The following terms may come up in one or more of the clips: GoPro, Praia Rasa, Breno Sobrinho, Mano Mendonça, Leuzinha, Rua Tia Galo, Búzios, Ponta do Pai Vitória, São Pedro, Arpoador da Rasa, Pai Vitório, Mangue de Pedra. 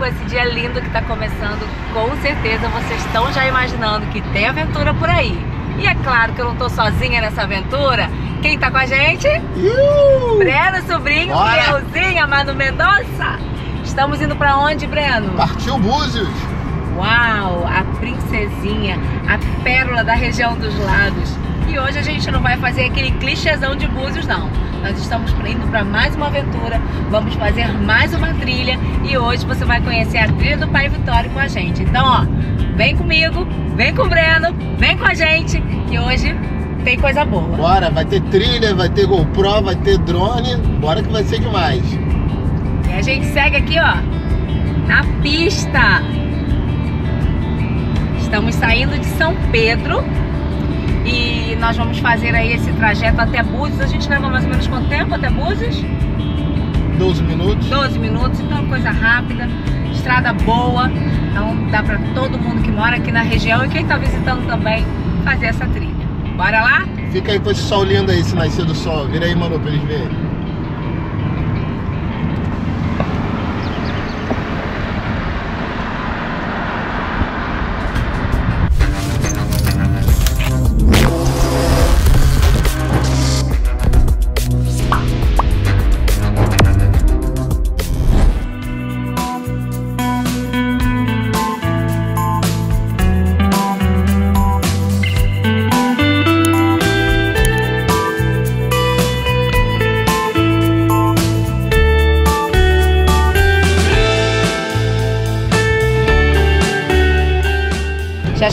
com esse dia lindo que está começando, com certeza vocês estão já imaginando que tem aventura por aí. E é claro que eu não estou sozinha nessa aventura. Quem tá com a gente? Breno Sobrinho, Leuzinha, Mano Mendonça. Estamos indo para onde, Breno? Partiu Búzios. Uau, a princesinha, a pérola da região dos lagos. E hoje a gente não vai fazer aquele clichêzão de Búzios, não. Nós estamos indo para mais uma aventura, vamos fazer mais uma trilha e hoje você vai conhecer a trilha do Pai Vitório com a gente. Então, ó, vem comigo, vem com o Breno, vem com a gente que hoje tem coisa boa. Bora, vai ter trilha, vai ter GoPro, vai ter drone, bora que vai ser demais. E a gente segue aqui, ó, na pista. Estamos saindo de São Pedro e nós vamos fazer aí esse trajeto até Búzios. A gente leva mais ou menos quanto tempo até Búzios? 12 minutos. 12 minutos, então coisa rápida, estrada boa. Então dá pra todo mundo que mora aqui na região e quem tá visitando também fazer essa trilha. Bora lá? Fica aí com esse sol lindo aí, se nascer do sol. Vira aí, Manu, pra eles verem.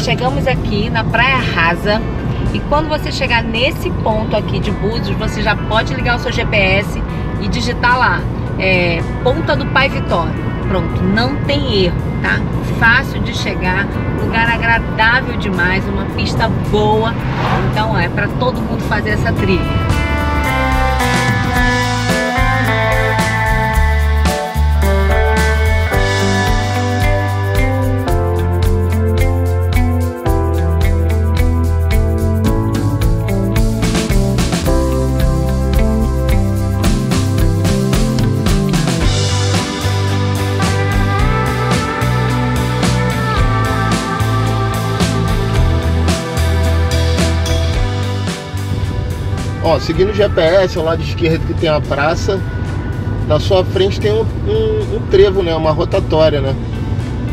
Chegamos aqui na Praia Rasa e quando você chegar nesse ponto aqui de Búzios, você já pode ligar o seu GPS e digitar lá Ponta do Pai Vitória. Pronto, não tem erro, tá? Fácil de chegar, lugar agradável demais, uma pista boa, então é para todo mundo fazer essa trilha. Ó, seguindo o GPS, ao lado esquerdo que tem a praça, na sua frente tem um trevo, né? Uma rotatória, né?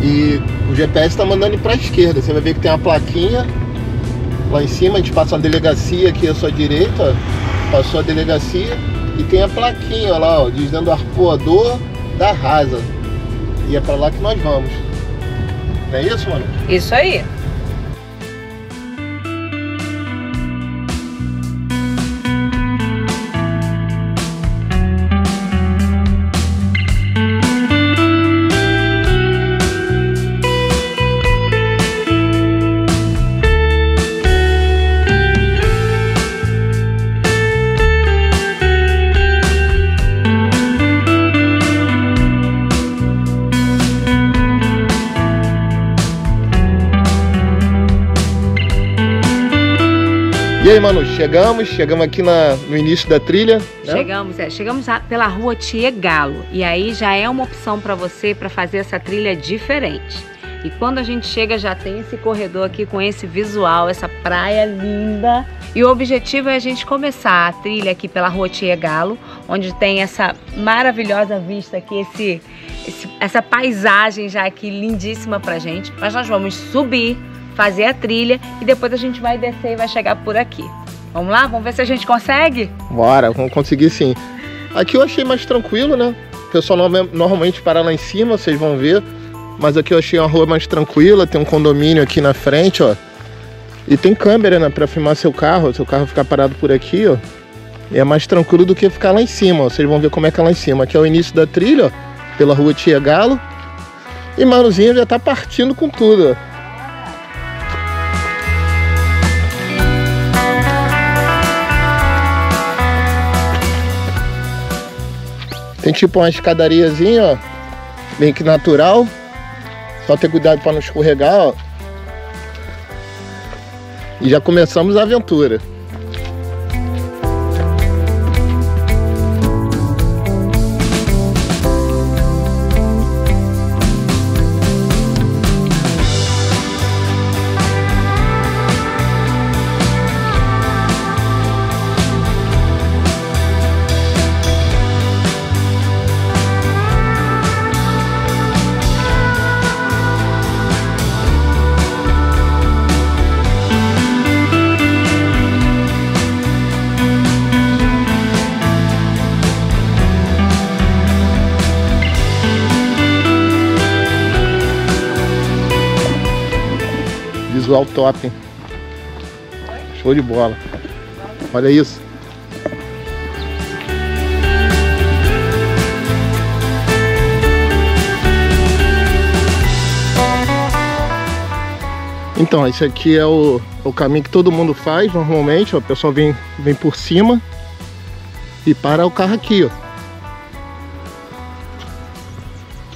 E o GPS tá mandando ir pra esquerda. Você vai ver que tem uma plaquinha lá em cima, a gente passa uma delegacia aqui à sua direita, ó. Passou a delegacia e tem a plaquinha, ó, lá, ó, dizendo Arpoador da Rasa. E é pra lá que nós vamos. Não é isso, mano? Isso aí! E aí, Manu, chegamos aqui no início da trilha, né? Chegamos pela Rua Tia Galo, e aí já é uma opção para você para fazer essa trilha diferente. E quando a gente chega já tem esse corredor aqui com esse visual, essa praia linda. E o objetivo é a gente começar a trilha aqui pela Rua Tia Galo, onde tem essa maravilhosa vista aqui, essa paisagem já aqui lindíssima pra gente. Mas nós vamos subir, fazer a trilha e depois a gente vai descer e vai chegar por aqui. Vamos lá? Vamos ver se a gente consegue? Bora, vamos conseguir sim. Aqui eu achei mais tranquilo, né? O pessoal normalmente para lá em cima, vocês vão ver. Mas aqui eu achei uma rua mais tranquila, tem um condomínio aqui na frente, ó. E tem câmera, né, pra filmar seu carro ficar parado por aqui, ó. E é mais tranquilo do que ficar lá em cima, ó. Vocês vão ver como é que é lá em cima. Aqui é o início da trilha, ó, pela Rua Tia Galo. E Manuzinho já tá partindo com tudo, ó. Tem tipo uma escadariazinha, ó, bem que natural, só ter cuidado para não escorregar, ó. E já começamos a aventura. visual top, hein? Show de bola. Olha isso. Então, esse aqui é o caminho que todo mundo faz normalmente, ó. O pessoal vem por cima e para o carro aqui, ó.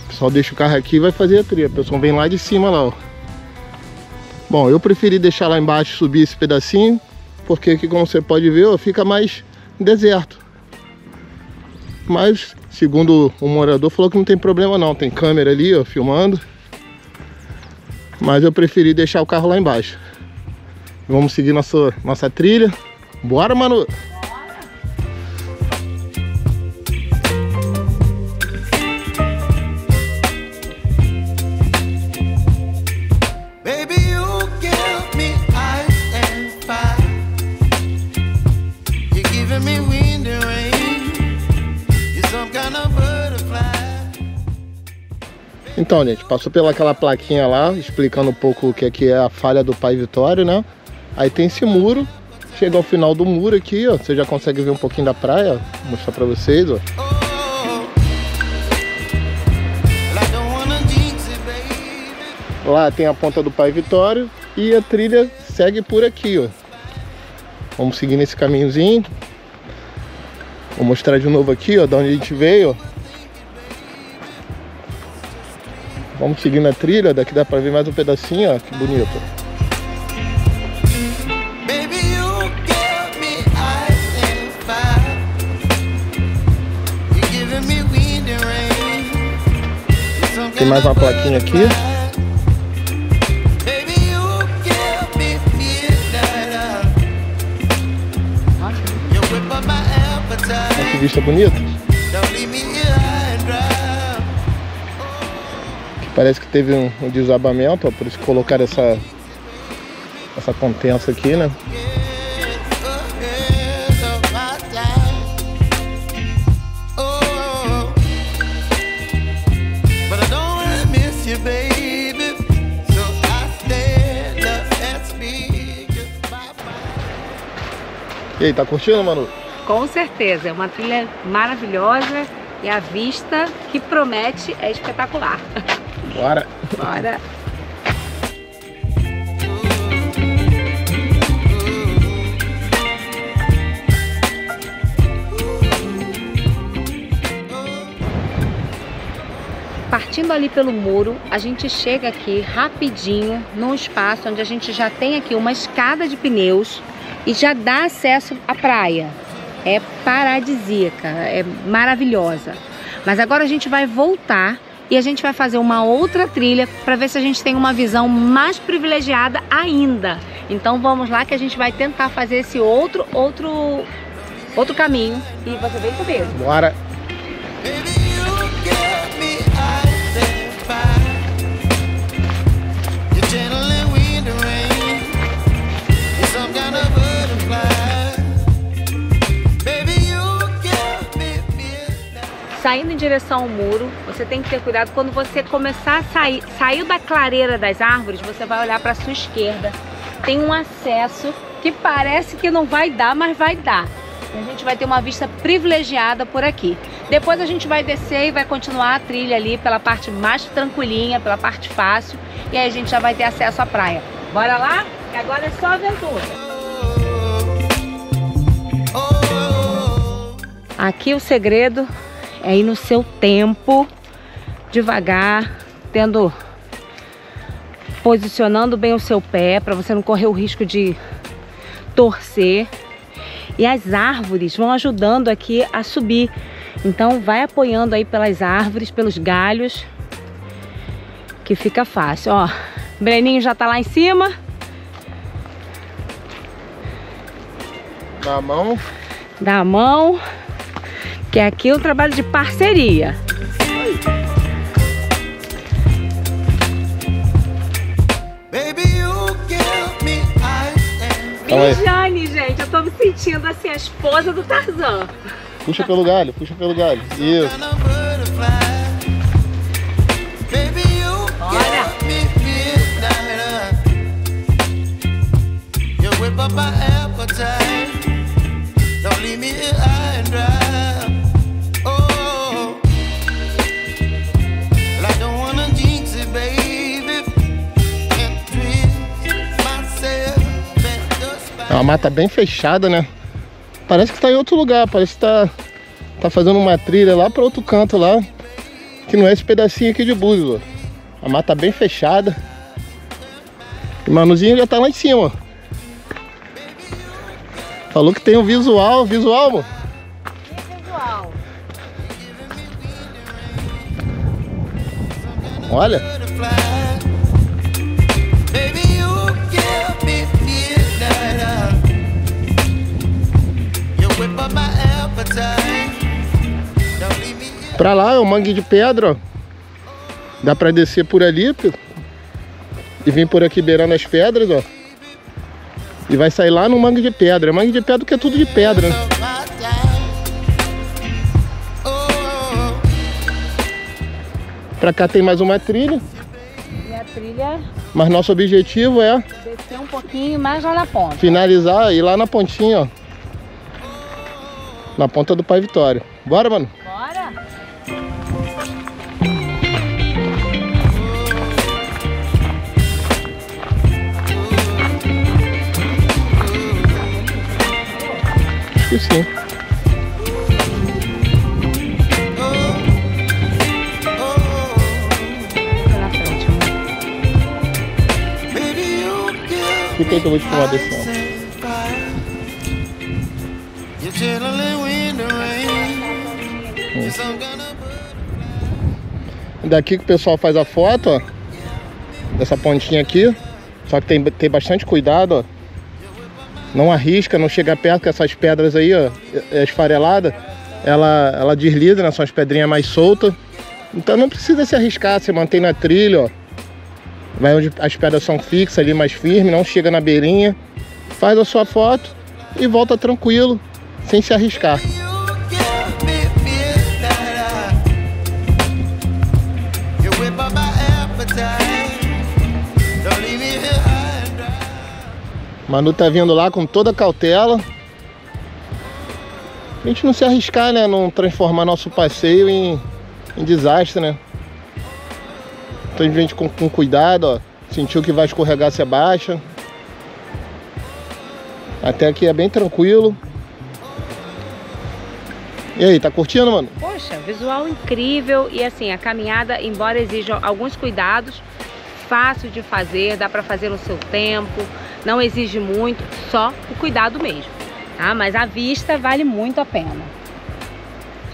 O pessoal deixa o carro aqui e vai fazer a trilha. O pessoal vem lá de cima, lá, ó. Bom, eu preferi deixar lá embaixo, subir esse pedacinho, porque aqui, como você pode ver, ó, fica mais deserto. Mas, segundo o morador, falou que não tem problema não. Tem câmera ali, ó, filmando. Mas eu preferi deixar o carro lá embaixo. Vamos seguir nossa trilha. Bora, Manu! Bora. Então, gente, passou pelaquela plaquinha lá, explicando um pouco o que aqui é a falha do Pai Vitório, né? Aí tem esse muro, chega ao final do muro aqui, ó, você já consegue ver um pouquinho da praia, vou mostrar pra vocês, ó. Lá tem a Ponta do Pai Vitório e a trilha segue por aqui, ó. Vamos seguir nesse caminhozinho. Vou mostrar de novo aqui, ó, de onde a gente veio, ó. Vamos seguir na trilha, daqui dá pra ver mais um pedacinho, ó, que bonito. Tem mais uma plaquinha aqui. Olha que vista bonita. Parece que teve um desabamento, ó, por isso colocaram essa contença aqui, né? E aí, tá curtindo, Manu? Com certeza, é uma trilha maravilhosa e a vista que promete é espetacular. Bora! Bora! Partindo ali pelo muro, a gente chega aqui rapidinho num espaço onde a gente já tem aqui uma escada de pneus e já dá acesso à praia. É paradisíaca, é maravilhosa. Mas agora a gente vai voltar e a gente vai fazer uma outra trilha para ver se a gente tem uma visão mais privilegiada ainda. Então vamos lá que a gente vai tentar fazer esse outro caminho e você vem comigo. Bora! Saindo em direção ao muro, você tem que ter cuidado. Quando você começar a saiu da clareira das árvores, você vai olhar para a sua esquerda. Tem um acesso que parece que não vai dar, mas vai dar. A gente vai ter uma vista privilegiada por aqui. Depois a gente vai descer e vai continuar a trilha ali pela parte mais tranquilinha, pela parte fácil. E aí a gente já vai ter acesso à praia. Bora lá? Que agora é só aventura. Aqui o segredo é ir no seu tempo, devagar, posicionando bem o seu pé para você não correr o risco de torcer. E as árvores vão ajudando aqui a subir. Então vai apoiando aí pelas árvores, pelos galhos, que fica fácil. Ó, Breninho já tá lá em cima. Dá a mão. Dá a mão. Que aqui é um trabalho de parceria. Mijane, gente, eu tô me sentindo assim, a esposa do Tarzan. Puxa pelo galho, puxa pelo galho. Isso. Olha. give up my appetite. Don't leave me here high and dry. Oh, well, I don't wanna jinx it, baby. Can't twist myself at the spot. É uma mata bem fechada, né? Parece que tá em outro lugar, parece que tá fazendo uma trilha lá para outro canto lá, que não é esse pedacinho aqui de Búzios. A mata bem fechada. E Manuzinho já tá lá em cima. Falou que tem um visual. Visual, amor? Tem visual. Olha. Pra lá é o Mangue de Pedra, ó. Dá pra descer por ali, pô, e vir por aqui beirando as pedras, ó. E vai sair lá no Mangue de Pedra. Mangue de Pedra que é tudo de pedra, né? Pra cá tem mais uma trilha. E a trilha... Mas nosso objetivo é... descer um pouquinho mais lá na ponta. Finalizar e ir lá na pontinha, ó. Na ponta do Pai Vitória. Bora, mano? Bora! Sim. E quem que eu vou te falar desse ano? Daqui que o pessoal faz a foto, ó, dessa pontinha aqui. Só que tem bastante cuidado, ó. Não arrisca, não chega perto, que essas pedras aí, ó, esfarelada, ela desliza, né? São as pedrinhas mais soltas. Então não precisa se arriscar, você mantém na trilha, ó. Vai onde as pedras são fixas ali, mais firme, não chega na beirinha. Faz a sua foto e volta tranquilo, sem se arriscar. Manu tá vindo lá com toda a cautela. A gente não se arriscar, né? Não transformar nosso passeio em desastre, né? Então a gente com cuidado, ó. Sentiu que vai escorregar, se abaixa. Até aqui é bem tranquilo. E aí, tá curtindo, mano? Poxa, visual incrível. E assim, a caminhada, embora exija alguns cuidados, fácil de fazer, dá pra fazer no seu tempo. Não exige muito, só o cuidado mesmo, tá? Mas a vista vale muito a pena.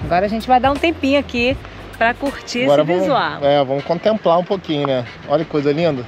Agora a gente vai dar um tempinho aqui para curtir agora esse visual. Vamos contemplar um pouquinho, né? Olha que coisa linda.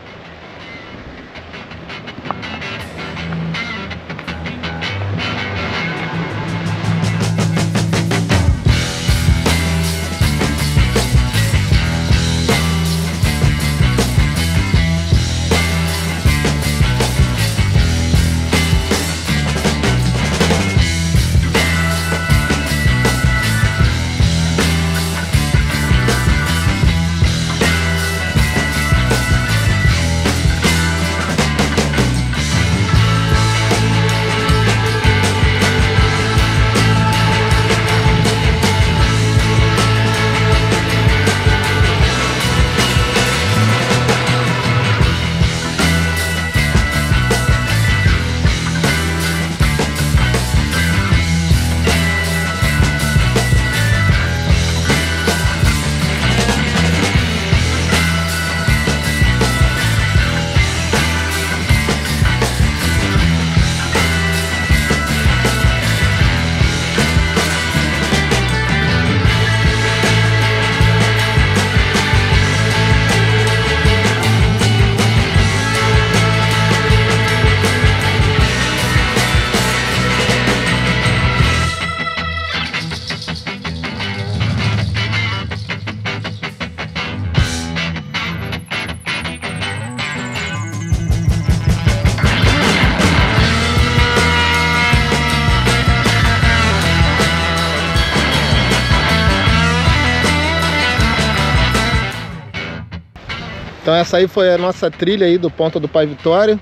Então essa aí foi a nossa trilha aí do Ponta do Pai Vitória.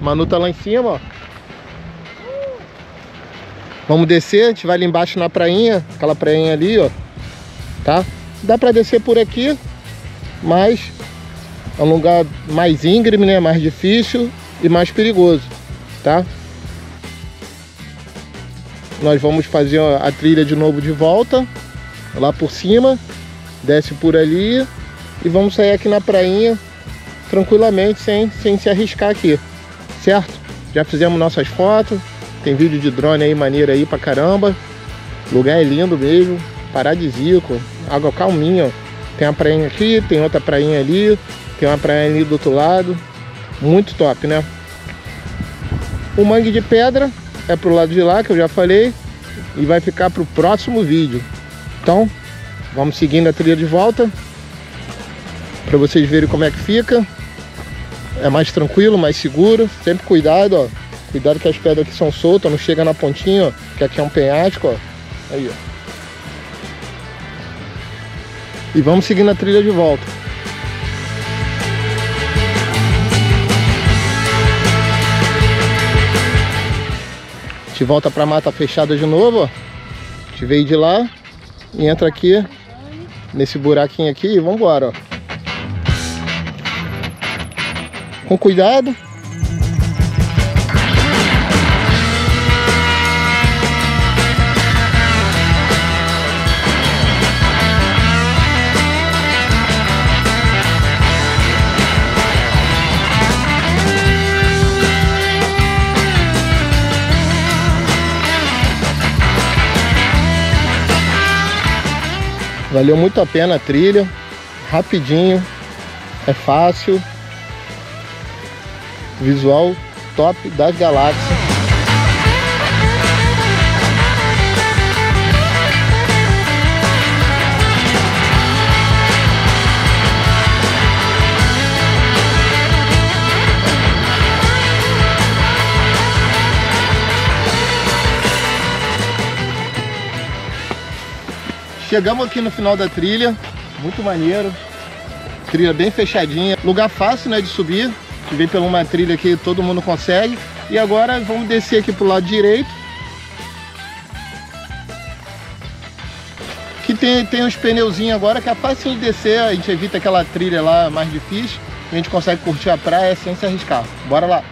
Manu tá lá em cima, ó. Vamos descer, a gente vai ali embaixo na prainha, aquela prainha ali, ó, tá? Dá pra descer por aqui, mas é um lugar mais íngreme, né? Mais difícil e mais perigoso, tá? Nós vamos fazer a trilha de novo de volta, lá por cima, desce por ali e vamos sair aqui na prainha tranquilamente, sem se arriscar aqui, certo? Já fizemos nossas fotos, tem vídeo de drone aí, maneiro aí pra caramba. O lugar é lindo mesmo, paradisíaco, água calminha. Tem uma prainha aqui, tem outra prainha ali, tem uma praia ali do outro lado, muito top, né? O Mangue de Pedra é pro lado de lá, que eu já falei, e vai ficar pro próximo vídeo. Então, vamos seguindo a trilha de volta, para vocês verem como é que fica. É mais tranquilo, mais seguro, sempre cuidado, ó. Cuidado que as pedras aqui são soltas, não chega na pontinha, ó, que aqui é um penhasco, ó. Aí, ó. E vamos seguindo a trilha de volta. A gente volta pra mata fechada de novo, ó. A gente veio de lá e entra aqui, nesse buraquinho aqui, e vambora, ó. Com cuidado. Valeu muito a pena a trilha. Rapidinho. É fácil. Visual top das galáxias. Chegamos aqui no final da trilha, muito maneiro. Trilha bem fechadinha, lugar fácil, né, de subir. Que vem pela uma trilha que todo mundo consegue. E agora vamos descer aqui pro lado direito, que tem uns pneuzinhos agora, que é fácil de descer. A gente evita aquela trilha lá mais difícil, a gente consegue curtir a praia sem se arriscar. Bora lá.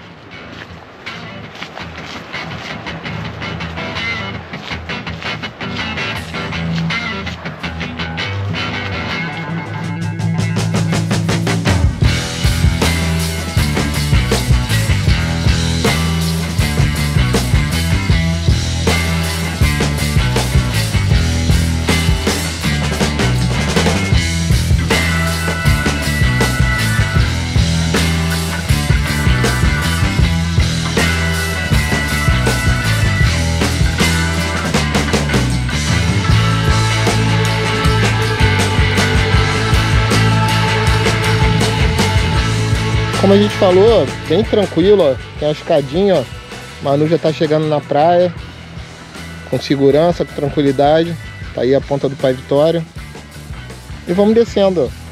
Como a gente falou, bem tranquilo, ó. Tem uma escadinha, ó. Manu já tá chegando na praia, com segurança, com tranquilidade. Tá aí a Ponta do Pai Vitória. E vamos descendo, ó.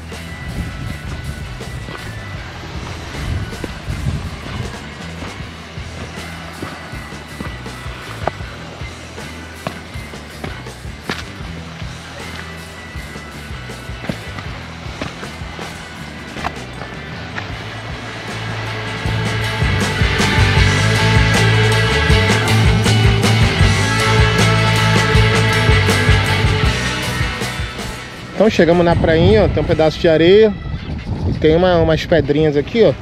Então chegamos na prainha, ó, tem um pedaço de areia e tem umas pedrinhas aqui, ó.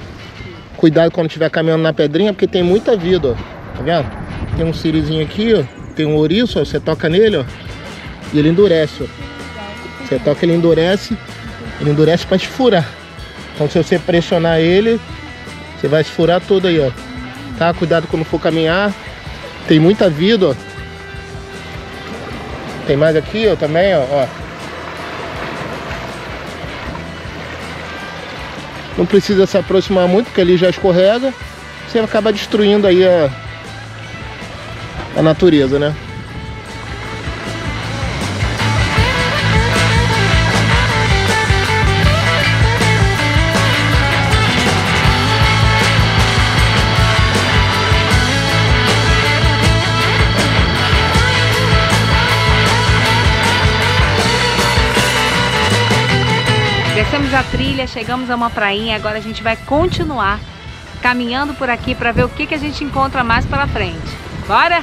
Cuidado quando estiver caminhando na pedrinha, porque tem muita vida, ó. Tá vendo? Tem um sirizinho aqui, ó. Tem um ouriço, ó. Você toca nele, ó, e ele endurece, ó. Você toca, ele endurece pra se furar. Então se você pressionar ele, você vai se furar todo aí, ó. Tá? Cuidado quando for caminhar. Tem muita vida, ó. Tem mais aqui, ó, também, ó. Não precisa se aproximar muito, porque ali já escorrega. Você acaba destruindo aí a natureza, né? Descemos a trilha, chegamos a uma prainha, agora a gente vai continuar caminhando por aqui para ver o que a gente encontra mais pela frente. Bora?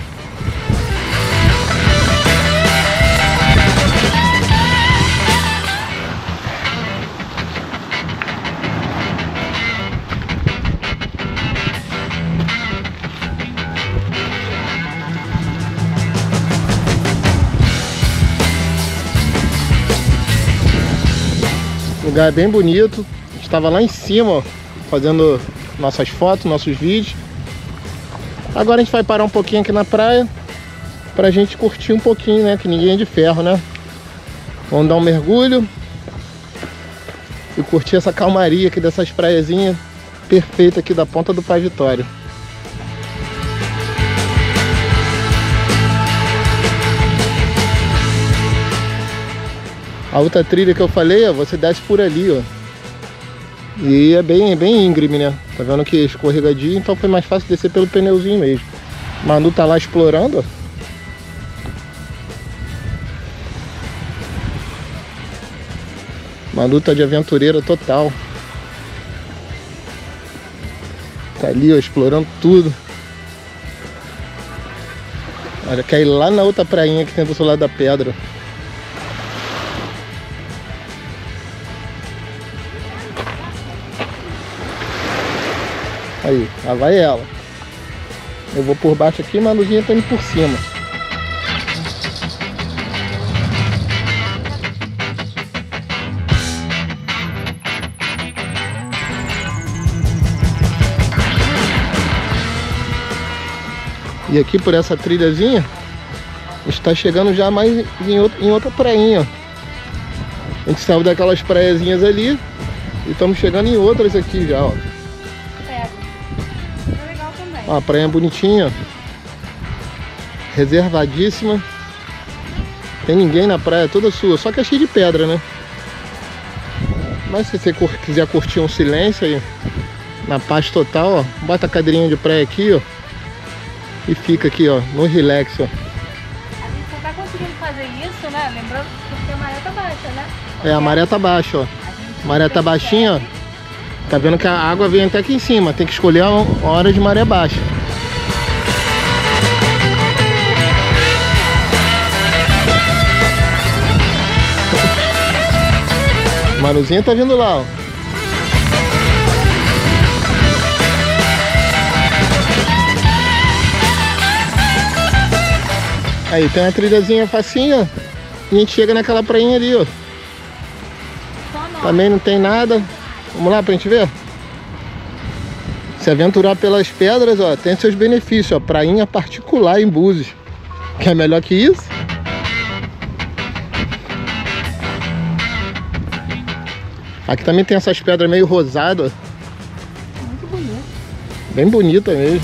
O lugar é bem bonito, a gente estava lá em cima, ó, fazendo nossas fotos, nossos vídeos. Agora a gente vai parar um pouquinho aqui na praia, pra gente curtir um pouquinho, né, que ninguém é de ferro, né. Vamos dar um mergulho e curtir essa calmaria aqui dessas praiazinhas perfeitas aqui da Ponta do Pai Vitória. A outra trilha que eu falei, ó, você desce por ali, ó. E é bem íngreme, né? Tá vendo que escorregadinho, então foi mais fácil descer pelo pneuzinho mesmo. Manu tá lá explorando, ó. Manu tá de aventureira total. Tá ali, ó, explorando tudo. Olha, quer ir lá na outra prainha que tem do outro lado da pedra. Aí, lá vai ela. Eu vou por baixo aqui, mas a Leuzinha tá indo por cima. E aqui por essa trilhazinha, a gente tá chegando já mais em outra prainha. A gente saiu daquelas praiazinhas ali e estamos chegando em outras aqui já, ó. Ó, a praia bonitinha, reservadíssima, tem ninguém na praia, toda sua, só que é cheia de pedra, né? Mas se você quiser curtir um silêncio aí, na paz total, ó, bota a cadeirinha de praia aqui, ó, e fica aqui, ó, no relax, ó. A gente só tá conseguindo fazer isso, né? Lembrando que a maré tá baixa, né? É, a maré tá baixa, ó, a maré tá baixinha, ó. Tá vendo que a água vem até aqui em cima, tem que escolher a hora de maré baixa. Manuzinha tá vindo lá, ó. Aí tem uma trilhazinha facinha e a gente chega naquela prainha ali, ó. Também não tem nada. Vamos lá pra gente ver? Se aventurar pelas pedras, ó, tem seus benefícios, ó. Prainha particular em Búzios. Quer melhor que isso? Aqui também tem essas pedras meio rosadas. Muito bonito. Bem bonita mesmo.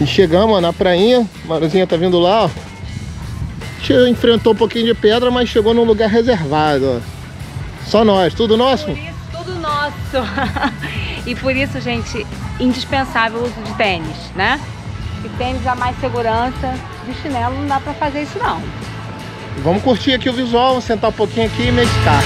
E chegamos, ó, na prainha. Maruzinha tá vindo lá, ó. Enfrentou um pouquinho de pedra, mas chegou num lugar reservado, ó. Só nós, tudo nosso? Por isso, tudo nosso. E por isso, gente, indispensável o uso de tênis, né? E tênis dá mais segurança, de chinelo não dá pra fazer isso não. Vamos curtir aqui o visual, vamos sentar um pouquinho aqui e meditar.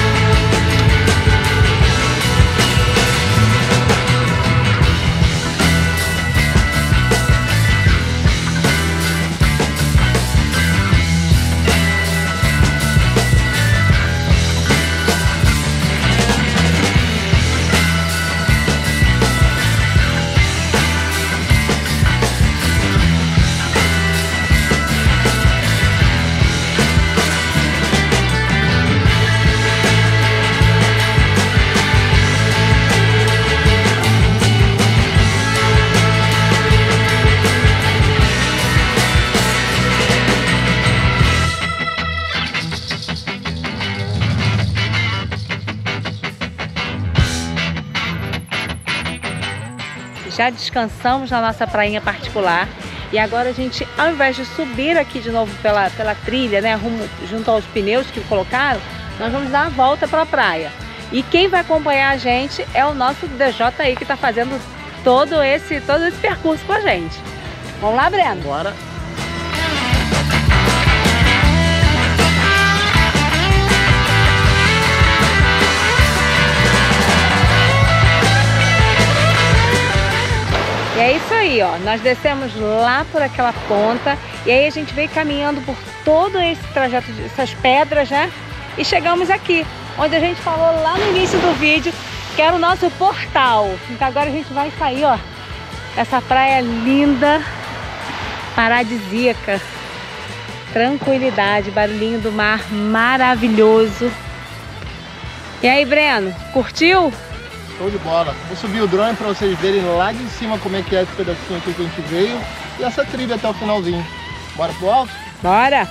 Já descansamos na nossa prainha particular e agora a gente, ao invés de subir aqui de novo pela trilha, né, rumo junto aos pneus que colocaram, nós vamos dar a volta pela praia. E quem vai acompanhar a gente é o nosso DJ aí que está fazendo todo esse percurso com a gente. Vamos lá, Breno? Bora! E é isso aí, ó. Nós descemos lá por aquela ponta e aí a gente veio caminhando por todo esse trajeto, essas pedras, né? E chegamos aqui, onde a gente falou lá no início do vídeo, que era o nosso portal. Então agora a gente vai sair, ó, essa praia linda, paradisíaca, tranquilidade, barulhinho do mar maravilhoso. E aí, Breno, curtiu? Show de bola. Vou subir o drone para vocês verem lá de cima como é que é esse pedacinho aqui que a gente veio e essa trilha até o finalzinho. Bora pro alto? Bora!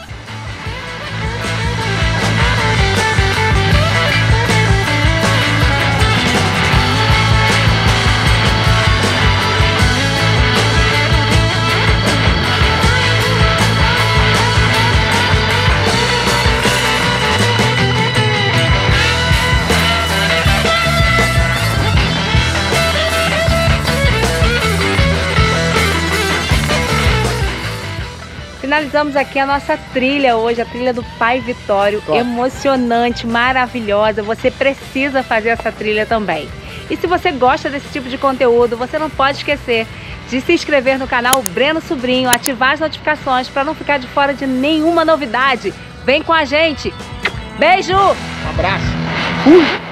Finalizamos aqui a nossa trilha hoje, a trilha do Pai Vitório. Top. Emocionante, maravilhosa. Você precisa fazer essa trilha também. E se você gosta desse tipo de conteúdo, você não pode esquecer de se inscrever no canal Breno Sobrinho, ativar as notificações para não ficar de fora de nenhuma novidade. Vem com a gente! Beijo! Um abraço!